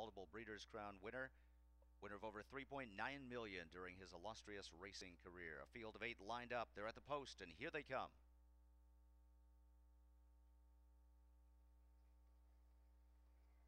multiple Breeders' Crown winner of over $3.9 million during his illustrious racing career. A field of 8 lined up. They're at the post, and here they come.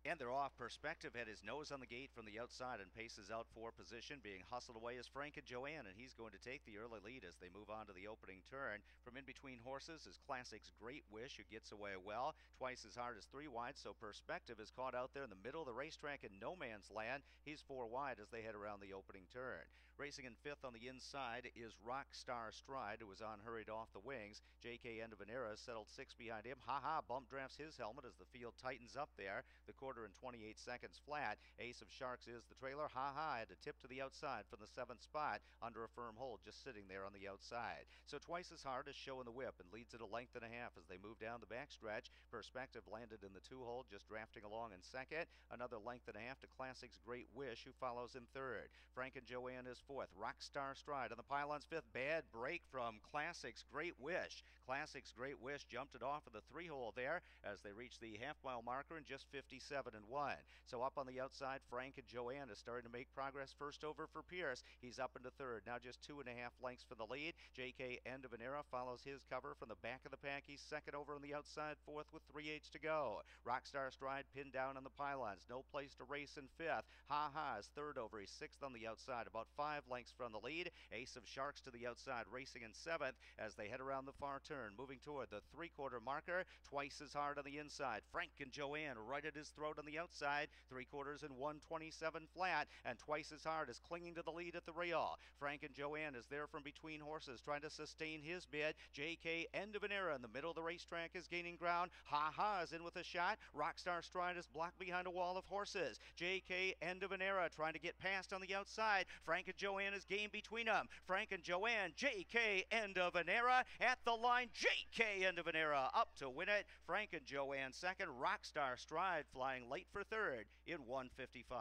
And they're off. Perspective had his nose on the gate from the outside and paces out for position. Being hustled away is Frank and Joanne, and he's going to take the early lead as they move on to the opening turn. From in between horses is Classic's Great Wish, who gets away well. Twice as Hard as 3 wide, so Perspective is caught out there in the middle of the racetrack in no man's land. He's 4 wide as they head around the opening turn. Racing in 5th on the inside is Rockstar Stride, who was on hurried off the wings. J.K. End of an Era settled 6 behind him. Ha Ha bump drafts his helmet as the field tightens up there. The quarter and 28 seconds flat. Ace of Sharks is the trailer. Ha Ha had to tip to the outside from the 7th spot under a firm hold, just sitting there on the outside. So Twice as Hard is showing the whip and leads it a length and a half as they move down the backstretch. Perspective landed in the 2 hole, just drafting along in 2nd. Another length and a half to Classic's Great Wish, who follows in 3rd. Frank and Joanne is 4th. Rockstar Stride on the pylons 5th. Bad break from Classic's Great Wish. Classic's Great Wish jumped it off of the 3 hole there as they reach the half-mile marker in just 57.1. So up on the outside, Frank and Joanne is starting to make progress. First over for Pierce. He's up into 3rd. Now just 2.5 lengths for the lead. J.K. End of an Era follows his cover from the back of the pack. He's 2nd over on the outside, 4th with 3/8 to go. Rockstar Stride pinned down on the pylons. No place to race in 5th. Ha Ha is 3rd over. He's 6th on the outside, about 5 lengths from the lead. Ace of Sharks to the outside, racing in 7th as they head around the far turn, moving toward the 3/4 marker. Twice as Hard on the inside. Frank and Joanne right at his throat on the outside, 3/4 and 1:27 flat, and Twice as Hard is clinging to the lead at the rail. Frank and Joanne is there from between horses, trying to sustain his bid. J.K. End of an Era in the middle of the racetrack is gaining ground. Ha Ha is in with a shot. Rockstar Stride is blocked behind a wall of horses. J.K. End of an Era trying to get past on the outside. Frank and Joanne is game between them. Frank and Joanne, J.K. End of an Era at the line. J.K. End of an Era up to win it. Frank and Joanne 2nd. Rockstar Stride flying late for 3rd in 1:55.